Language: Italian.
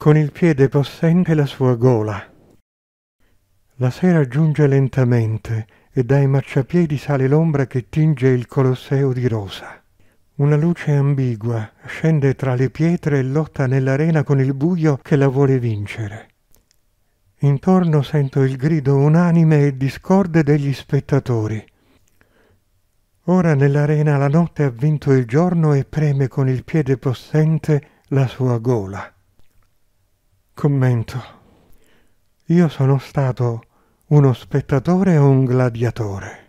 con il piede possente la sua gola. La sera giunge lentamente e dai marciapiedi sale l'ombra che tinge il Colosseo di rosa. Una luce ambigua scende tra le pietre e lotta nell'arena con il buio che la vuole vincere. Intorno sento il grido unanime e discorde degli spettatori. Ora nell'arena la notte ha vinto il giorno e preme con il piede possente la sua gola. Commento. Io sono stato uno spettatore o un gladiatore?